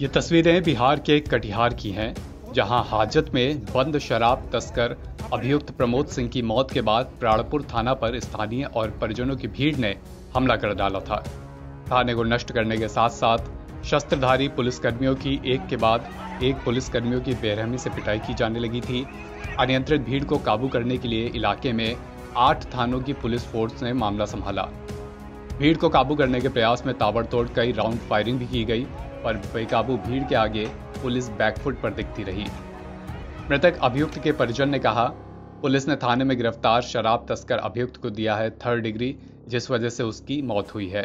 ये तस्वीरें बिहार के कटिहार की हैं, जहां हाजत में बंद शराब तस्कर अभियुक्त प्रमोद सिंह की मौत के बाद प्राणपुर थाना पर स्थानीय और परिजनों की भीड़ ने हमला कर डाला था। थाने को नष्ट करने के साथ साथ शस्त्रधारी पुलिसकर्मियों की एक के बाद एक पुलिसकर्मियों की बेरहमी से पिटाई की जाने लगी थी। अनियंत्रित भीड़ को काबू करने के लिए इलाके में 8 थानों की पुलिस फोर्स ने मामला संभाला। भीड़ को काबू करने के प्रयास में ताबड़तोड़ कई राउंड फायरिंग भी की गई, पर बेकाबू भीड़ के आगे पुलिस बैकफुट पर दिखती रही। मृतक अभियुक्त के परिजन ने कहा, पुलिस ने थाने में गिरफ्तार शराब तस्कर अभियुक्त को दिया है 3rd डिग्री, जिस वजह से उसकी मौत हुई है।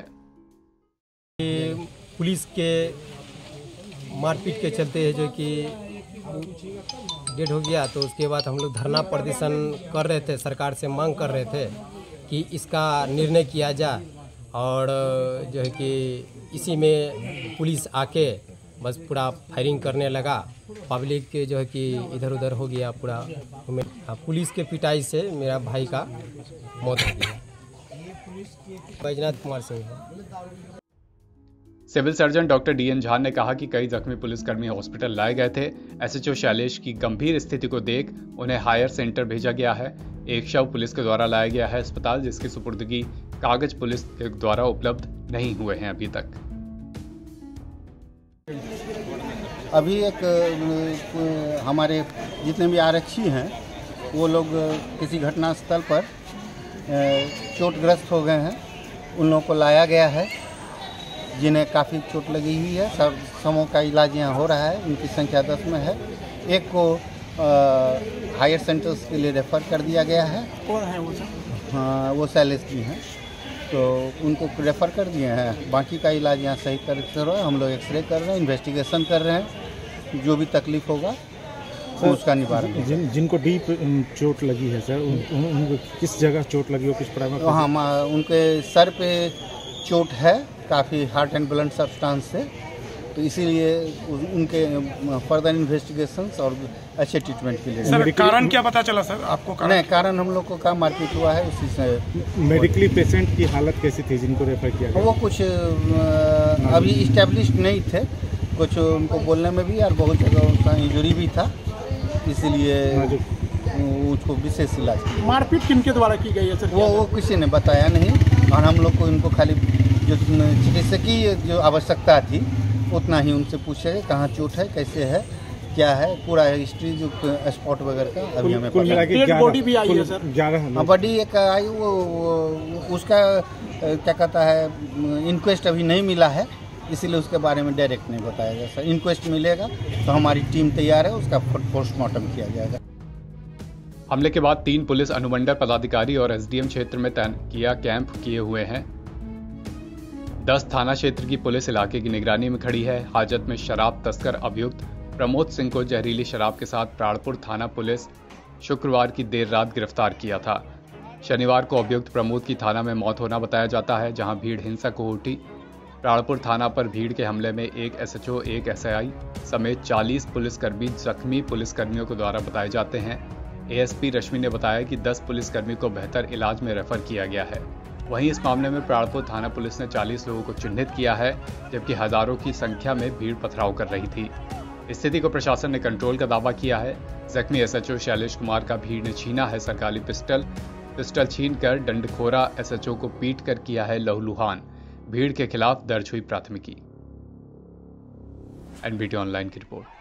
पुलिस के मारपीट के चलते है जो कि डेड हो गया, तो उसके बाद हम लोग धरना प्रदर्शन कर रहे थे, सरकार से मांग कर रहे थे कि इसका निर्णय किया जाए और जो है कि इसी में पुलिस आके बस पूरा फायरिंग करने लगा। पब्लिक के जो है कि इधर उधर हो गया पूरा। पुलिस के पिटाई से मेरा भाई का मौत हो गया। Vijaynath Kumar Singh. Civil surgeon doctor DN Jha ने कहा कि कई जख्मी पुलिसकर्मी हॉस्पिटल लाए गए थे। एसएचओ शैलेश की गंभीर स्थिति को देख उन्हें हायर सेंटर भेजा गया है। एक शव पुलिस के द्वारा लाया गया है अस्पताल, जिसकी सुपुर्दगी कागज पुलिस के द्वारा उपलब्ध नहीं हुए हैं अभी तक। अभी एक हमारे जितने भी आरक्षी हैं वो लोग किसी घटनास्थल पर चोटग्रस्त हो गए हैं। उन लोगों को लाया गया है जिन्हें काफ़ी चोट लगी हुई है। सब समूह का इलाज यहाँ हो रहा है। उनकी संख्या 10 में है। एक को हायर सेंटर्स के लिए रेफर कर दिया गया है। कौन है वो? हाँ, वो शैलेश जी हैं, तो उनको रेफ़र कर दिए हैं। बाकी का इलाज यहाँ सही तरह से हो रहा है। हम लोग एक्सरे कर रहे हैं, इन्वेस्टिगेशन कर रहे हैं। जो भी तकलीफ होगा तो उसका निवारण। जिनको डीप चोट लगी है सर, उनको किस जगह चोट लगी हो, किस प्राइमरी? हाँ, उनके सर पे चोट है काफ़ी, हार्ट एंड ब्लंट सब्सटेंस से, तो इसीलिए उनके फर्दर इन्वेस्टिगेशंस और अच्छे ट्रीटमेंट के लिए। सर, कारण क्या पता चला सर आपको? कारण हम लोग को का मारपीट हुआ है, उसी से। मेडिकली पेशेंट की हालत कैसी थी जिनको रेफर किया गया? वो कुछ अभी इस्टेब्लिश्ड नहीं थे, कुछ उनको बोलने में भी और बहुत जगह उनका इंजुरी भी था, इसीलिए उसको विशेष इलाज। मारपीट किन के द्वारा की गई है सर? वो किसी ने बताया नहीं, और हम लोग को उनको खाली जो चिकित्सकीय जो आवश्यकता थी उतना ही उनसे पूछेंगे, कहाँ चोट है, कैसे है, क्या है, पूरा हिस्ट्री जो स्पॉट वगैरह का अभी हमें पता है। बॉडी भी आई है सर? 11 बॉडी एक आई, वो उसका क्या कहता है, इंक्वेस्ट अभी नहीं मिला है, इसीलिए उसके बारे में डायरेक्ट नहीं बताया गया सर। इंक्वेस्ट मिलेगा तो हमारी टीम तैयार है, उसका पोस्टमार्टम किया जाएगा। हमले के बाद 3 पुलिस अनुमंडल पदाधिकारी और एसडीएम क्षेत्र में तैनातिया कैंप किए हुए हैं। 10 थाना क्षेत्र की पुलिस इलाके की निगरानी में खड़ी है। हाजत में शराब तस्कर अभियुक्त प्रमोद सिंह को जहरीली शराब के साथ प्राणपुर थाना पुलिस शुक्रवार की देर रात गिरफ्तार किया था। शनिवार को अभियुक्त प्रमोद की थाना में मौत होना बताया जाता है, जहां भीड़ हिंसक हो उठी। प्राणपुर थाना पर भीड़ के हमले में एक एसएचओ, एक एसआई समेत 40 पुलिसकर्मी जख्मी पुलिसकर्मियों के द्वारा बताए जाते हैं। एएसपी रश्मि ने बताया कि 10 पुलिसकर्मी को बेहतर इलाज में रेफर किया गया है। वहीं इस मामले में प्राणपुर थाना पुलिस ने 40 लोगों को चिन्हित किया है, जबकि हजारों की संख्या में भीड़ पथराव कर रही थी। स्थिति को प्रशासन ने कंट्रोल का दावा किया है। जख्मी एसएचओ शैलेश कुमार का भीड़ ने छीना है सरकारी पिस्टल छीनकर डंडखोरा एसएचओ को पीटकर किया है लहूलुहान। भीड़ के खिलाफ दर्ज हुई प्राथमिकी। एनबीटी ऑनलाइन की रिपोर्ट।